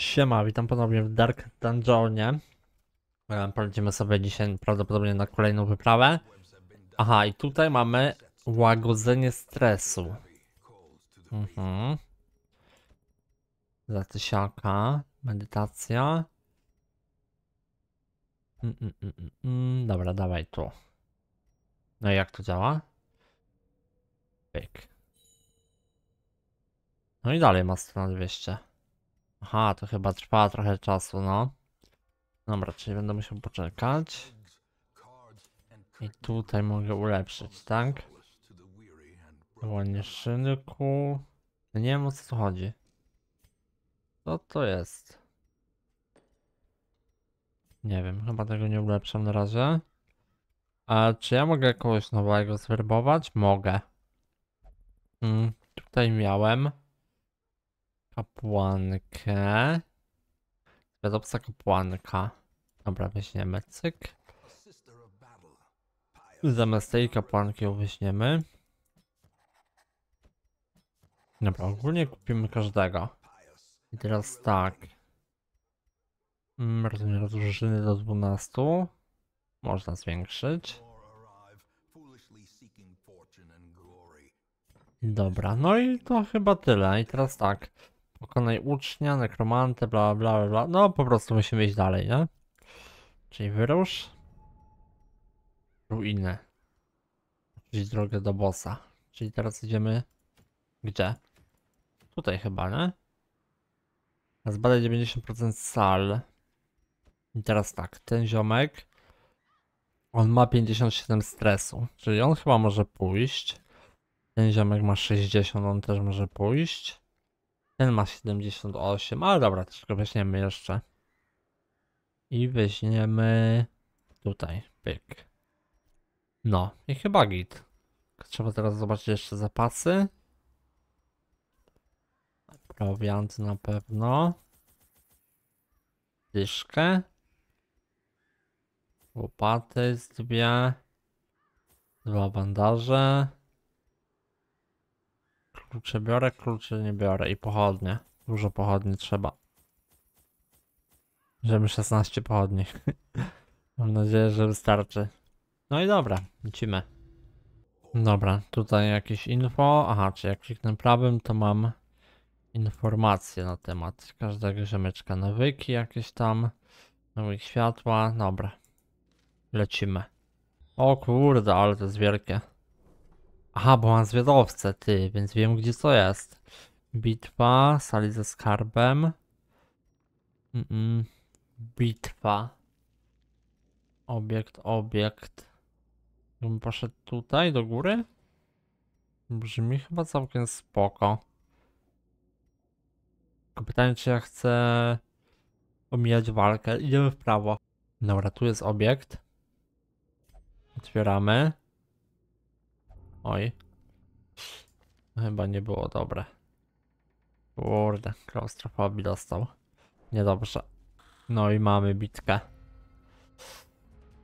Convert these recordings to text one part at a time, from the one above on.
Siema, witam ponownie w Dark Dungeonie. Polecimy sobie dzisiaj prawdopodobnie na kolejną wyprawę. Aha, i tutaj mamy łagodzenie stresu. Zatysiaka, medytacja. Dobra, dawaj tu. No i jak to działa? Pyk. No i dalej ma stronę 200. Aha, to chyba trwa trochę czasu, no. Dobra, czyli będę musiał poczekać. I tutaj mogę ulepszyć, tak? Wyłonię szynku. Nie wiem, o co tu chodzi. Co to jest? Nie wiem, chyba tego nie ulepszam na razie. A czy ja mogę kogoś nowego zwerbować? Mogę. Tutaj miałem kapłankę. Zwiadowca kapłanka. Dobra, weźmiemy cyk. Zamiast tej kapłanki ją weźmiemy. Dobra, ogólnie kupimy każdego. I teraz tak. Rozmiar drużyny do 12. Można zwiększyć. Dobra, no i to chyba tyle. I teraz tak. Pokonaj ucznia, nekromantę, bla bla bla. No po prostu musimy iść dalej, nie? Czyli wyrusz. Ruiny. Czyli drogę do bossa. Czyli teraz idziemy... Gdzie? Tutaj chyba, nie? Zbadaj 90% sal. I teraz tak, ten ziomek... On ma 57 stresu. Czyli on chyba może pójść. Ten ziomek ma 60, on też może pójść. Ten ma 78, ale dobra, też go weźmiemy jeszcze. I weźmiemy tutaj, pyk. No i chyba git. Trzeba teraz zobaczyć jeszcze zapasy. Prowiant na pewno. Dyszkę. Łopaty z dwie. Dwa bandaże. Klucze biorę, klucze nie biorę i pochodnie. Dużo pochodni trzeba. Żeby 16 pochodni. Mam nadzieję, że wystarczy. No i dobra, lecimy. Dobra, tutaj jakieś info. Aha, czy jak kliknę prawym, to mam informacje na temat każdego ziomeczka. Nawyki jakieś tam. Nawyk światła. Dobra. Lecimy. O kurde, ale to jest wielkie. Aha, bo mam zwiadowcę, ty, więc wiem, gdzie to jest. Bitwa, sali ze skarbem. Bitwa. Obiekt. Bym poszedł tutaj, do góry? Brzmi chyba całkiem spoko. Tylko pytanie, czy ja chcę omijać walkę. Idziemy w prawo. Dobra, tu jest obiekt. Otwieramy. Oj, chyba nie było dobre. Kurde, klaustrofobii dostał. Niedobrze. No i mamy bitkę.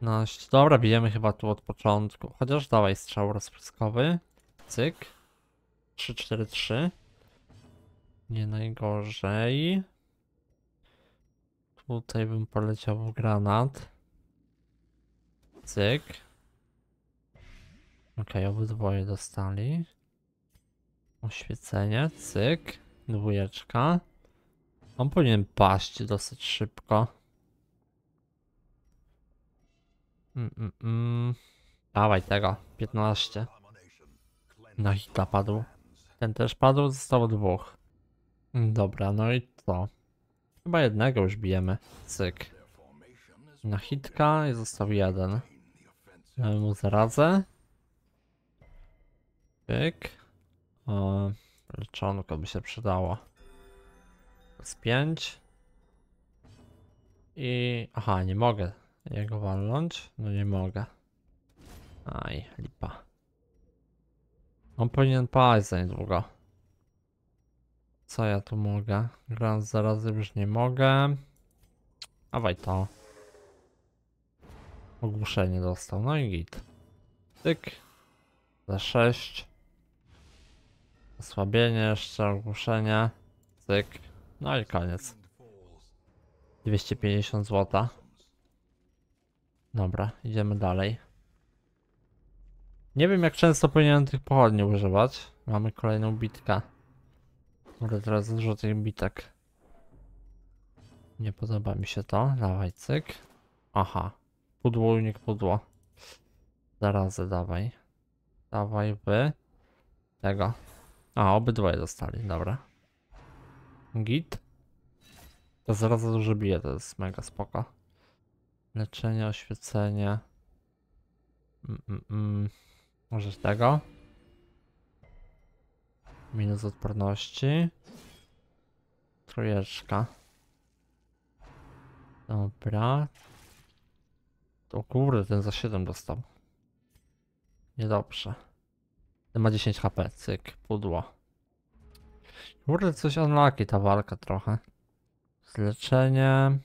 No, dobra, bijemy chyba tu od początku. Chociaż dawaj strzał rozpryskowy. Cyk. 3-4-3. Nie najgorzej. Tutaj bym poleciał w granat. Cyk. Okej, obydwoje dostali. Oświecenie, cyk, dwójeczka. On powinien paść dosyć szybko. Dawaj tego, 15. No i ta padł. Ten też padł, zostało dwóch. Dobra, no i co? Chyba jednego już bijemy, cyk. Na hitka i został jeden. Damy mu zarazę. Pyk. Leczonko by się przydało. Z 5. I... Aha, nie mogę jego walnąć. No nie mogę. Aj, lipa. On powinien paść za niedługo. Co ja tu mogę? Gram zarazy już nie mogę. Dawaj to. Ogłuszenie dostał. No i git. Tyk. Za 6. Osłabienie jeszcze, ogłuszenie, cyk, no i koniec. 250 zł. Dobra, idziemy dalej. Nie wiem, jak często powinienem tych pochodni używać. Mamy kolejną bitkę. Może teraz dużo tych bitek. Nie podoba mi się to. Dawaj, cyk. Aha. Pudło, unik, pudło. Zarazę, dawaj. Dawaj wy. Tego. A, obydwoje dostali, dobra. Git. To zaraz za dużo bije, to jest mega spoko. Leczenie, oświecenie. Możesz tego. Minus odporności. Trójeczka. Dobra. O kurde, ten za 7 dostał. Niedobrze. Ten ma 10 HP, cyk, pudło. Kurde, coś unlucky ta walka trochę. Zleczenie.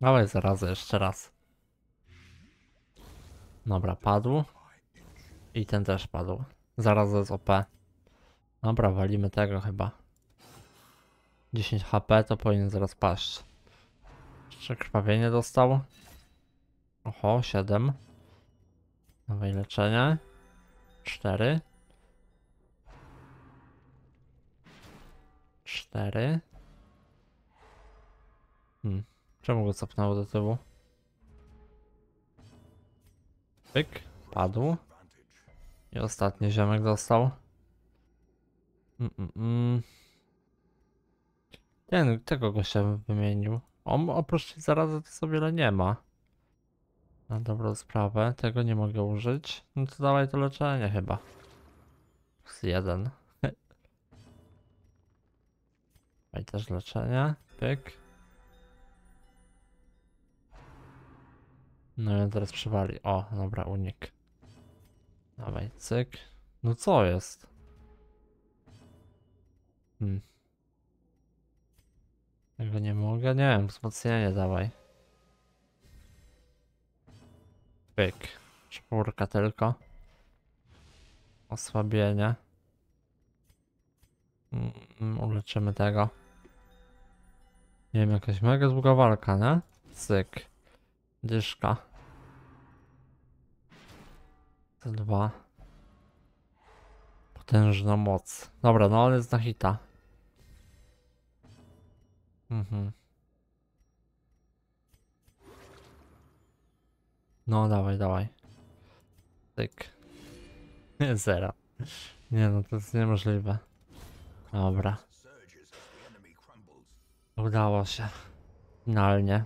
Dawaj zarazę jeszcze raz. Dobra, padł. I ten też padł. Zarazę z OP. Dobra, walimy tego chyba. 10 HP to powinien zaraz paść. Jeszcze krwawienie dostał. Oho, 7. Nowe leczenie. 4. 4. Czemu go cofnęło do tyłu? Pyk, padł. I ostatni ziomek dostał. Ten, tego go się wymienił. On oprócz zarazy to sobie nie ma. Na dobrą sprawę, tego nie mogę użyć. No to dawaj to leczenie chyba. Plus 1. Dawaj też leczenie. Pyk. No i on teraz przywali. O, dobra, unik. Dawaj, cyk. No co jest? Tego nie mogę, nie wiem, wzmocnienie dawaj. Pyk. 4 tylko. Osłabienie. Uleczymy tego. Nie wiem, jakaś mega długa walka, nie? Cyk. Dyszka. C2. Potężna moc. Dobra, no ale jest na hita. No dawaj, dawaj. Tyk. Zero. Nie no, to jest niemożliwe. Dobra. Udało się. Finalnie.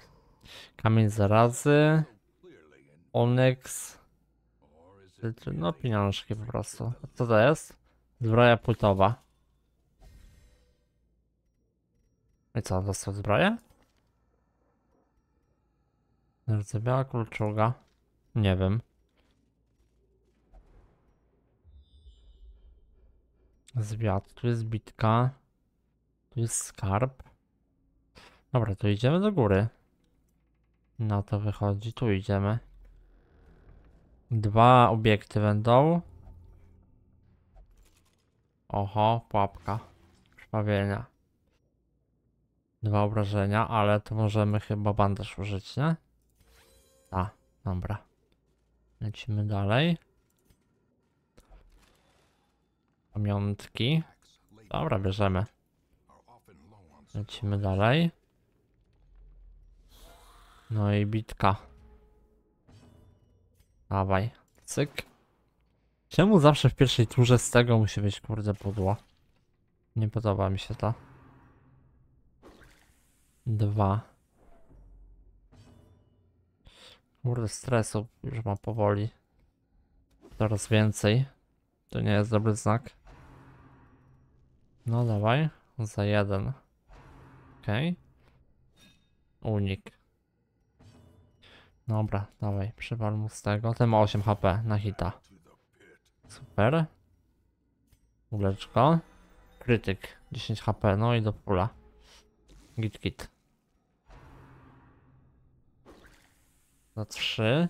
Kamień zarazy. Onyx. No pieniążki po prostu. Co to jest? Zbroja płytowa. I co, dostał zbroję? Rdzewiała kulczuga. Nie wiem. Zwiat, tu jest bitka. Tu jest skarb. Dobra, tu idziemy do góry. Na to wychodzi, tu idziemy. 2 obiekty będą. Oho, pułapka. Krwawienia. 2 obrażenia, ale to możemy chyba bandaż użyć, nie? A, dobra. Lecimy dalej. Pamiątki. Dobra, bierzemy. Lecimy dalej. No i bitka. Dawaj, cyk. Czemu zawsze w pierwszej turze z tego musi być kurde pudło? Nie podoba mi się to. 2. Kurde, stresu już mam powoli. Coraz więcej. To nie jest dobry znak. No dawaj. Za 1. Okej. Unik. Dobra, dawaj. Przywal mu z tego. Ten ma 8 HP na hita. Super. Uleczko. Krytyk. 10 HP. No i do pula. Git, git. Za 3.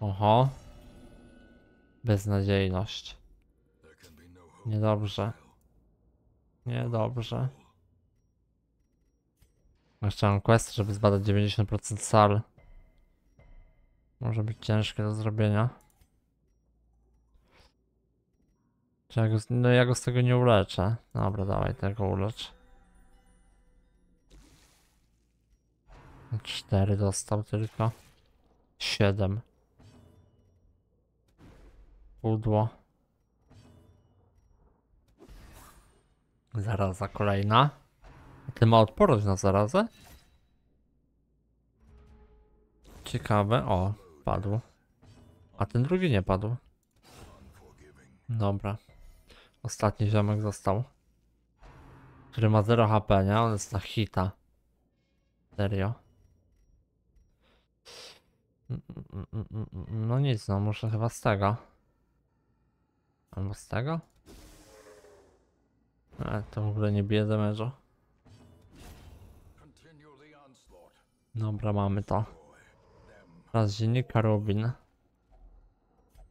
Oho. Beznadziejność. Niedobrze. Niedobrze. Jeszcze mam quest, żeby zbadać 90% sal. Może być ciężkie do zrobienia. Czy ja go, no ja go z tego nie uleczę. Dobra, dawaj, tego ulecz. 4 dostał tylko. 7. Pudło. Zaraza kolejna. Ty ma odporność na zarazę? Ciekawe. O, padł. A ten drugi nie padł. Dobra. Ostatni ziomek został. Który ma 0 HP, nie? On jest na hita. Serio. No nic, no muszę chyba z tego. Albo z tego? To w ogóle nie bije damage'u. Dobra, mamy to. Teraz dziennik karabin.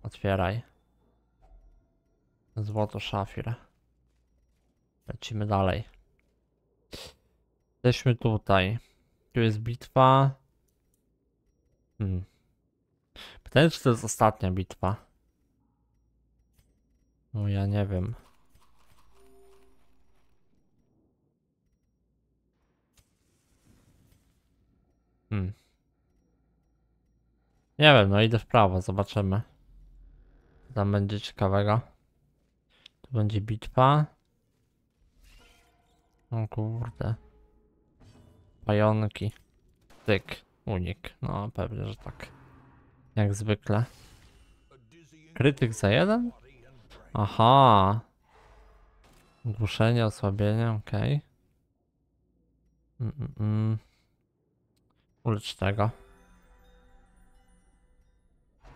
Otwieraj. Złoto szafir. Lecimy dalej. Jesteśmy tutaj. Tu jest bitwa. Pytanie, czy to jest ostatnia bitwa? No ja nie wiem. Nie wiem, no idę w prawo, zobaczymy. Tam będzie ciekawego. Tu będzie bitwa. O kurde. Pająki. Tyk. Unik. No pewnie, że tak. Jak zwykle. Krytyk za 1? Aha. Ogłuszenie, osłabienie, okej. Ulecz tego.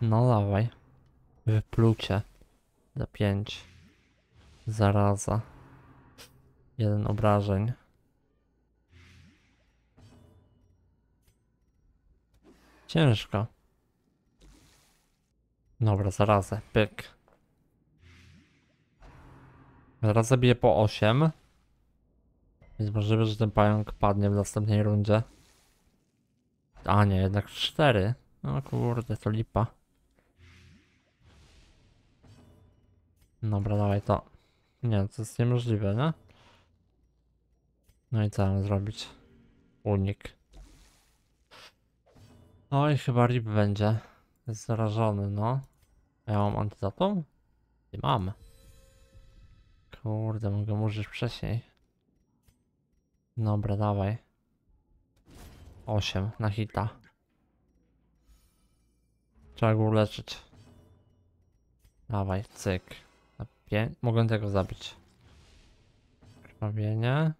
No dawaj. Wyplucie. Za 5. Zaraza. 1 obrażeń. Ciężko. Dobra, zarazę. Pyk. Zarazę bije po 8. Jest możliwe, że ten pająk padnie w następnej rundzie. A nie, jednak 4. No kurde, to lipa. Dobra, dawaj to. Nie, to jest niemożliwe, nie? No i co mam zrobić? Unik. Oj, chyba rip będzie. Jest zarażony, no. Ja mam antydatum? Nie mam. Kurde, mogę użyć wcześniej. Dobra, dawaj. 8 na hita. Trzeba go uleczyć. Dawaj, cyk. Mogę tego zabić. Krwawienie.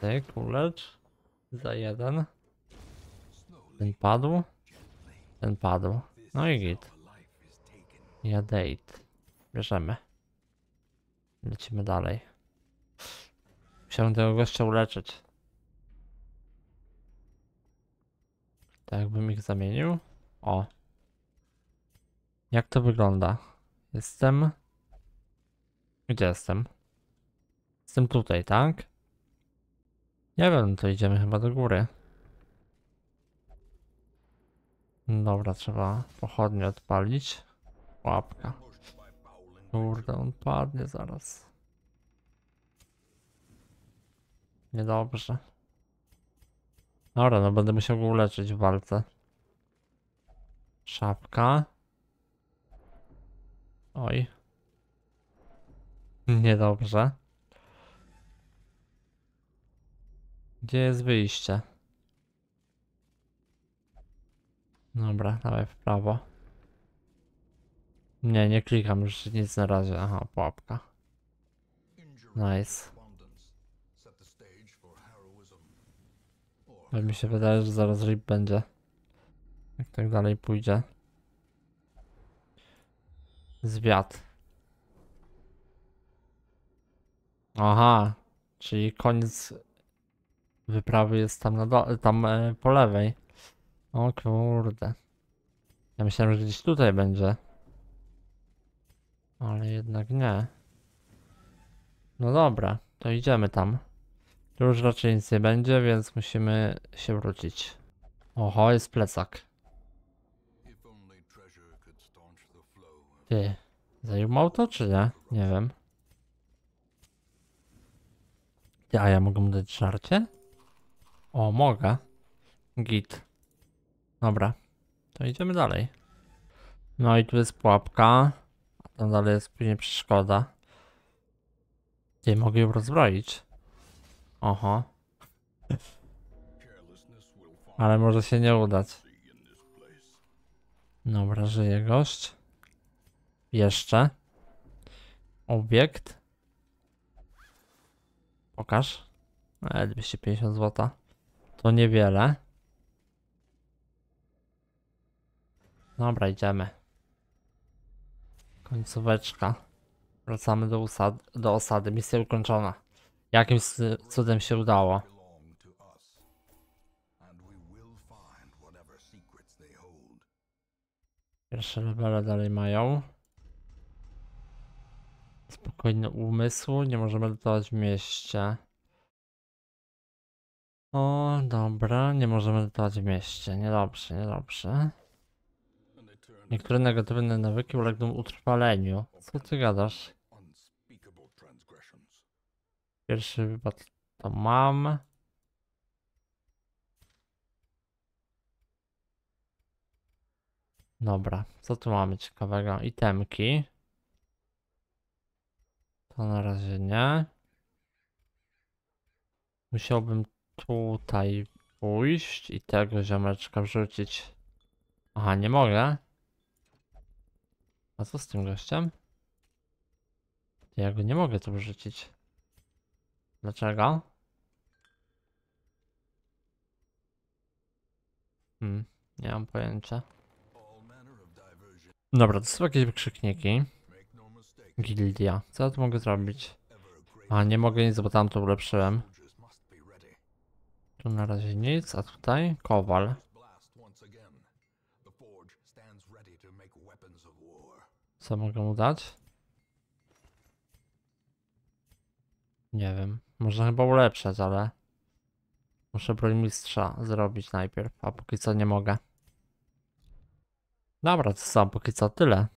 Cyk, ulecz. Za 1. Ten padł. Ten padł. No i git. Ja date. Bierzemy. Lecimy dalej. Musiałem tego gościa uleczyć. Tak jakbym ich zamienił. O. Jak to wygląda? Jestem... Gdzie jestem? Jestem tutaj, tak? Nie wiem, to idziemy chyba do góry. Dobra, trzeba pochodnie odpalić. Łapka. Kurde, on padnie zaraz. Niedobrze. Dobra, no będę musiał go uleczyć w walce. Szapka. Oj. Niedobrze. Gdzie jest wyjście? Dobra, dawaj w prawo. Nie, nie klikam już nic na razie. Aha, pułapka. Nice. Mi się wydaje, że zaraz rip będzie. Jak tak dalej pójdzie. Zwiat. Aha, czyli koniec wyprawy jest tam, na tam po lewej. O kurde. Ja myślałem, że gdzieś tutaj będzie. Ale jednak nie. No dobra, to idziemy tam. Tu już raczej nic nie będzie, więc musimy się wrócić. Oho, jest plecak. Ty, zajmował to czy nie? Nie wiem. A ja mogę mu dać żarcie? O, mogę. Git. Dobra, to idziemy dalej. No i tu jest pułapka. A tam dalej jest później przeszkoda. Ty, mogę ją rozbroić. Oho. Ale może się nie udać. Dobra, żyje gość. Jeszcze. Obiekt. Pokaż. 250 zł. To niewiele. Dobra, idziemy. Końcóweczka. Wracamy do osady. Misja ukończona. Jakimś cudem się udało. Pierwsze levele dalej mają. Spokojny umysł. Nie możemy lutować w mieście. O, dobra. Nie możemy lutować w mieście. Niedobrze, niedobrze. Niektóre negatywne nawyki ulegną utrwaleniu. Co ty gadasz? Pierwszy wypad to mam. Dobra, co tu mamy ciekawego? Itemki. To na razie nie. Musiałbym tutaj pójść i tego ziomeczka wrzucić. Aha, nie mogę. A co z tym gościem? Ja go nie mogę tu wrzucić. Dlaczego? Nie mam pojęcia. Dobra, to są jakieś wykrzykniki. Gildia. Co ja tu mogę zrobić? A, nie mogę nic, bo tam to ulepszyłem. Tu na razie nic, a tutaj kowal. Co mogę mu dać? Nie wiem. Można chyba ulepszać, ale... Muszę broń mistrza zrobić najpierw, a póki co nie mogę. Dobra, to co? Póki co tyle.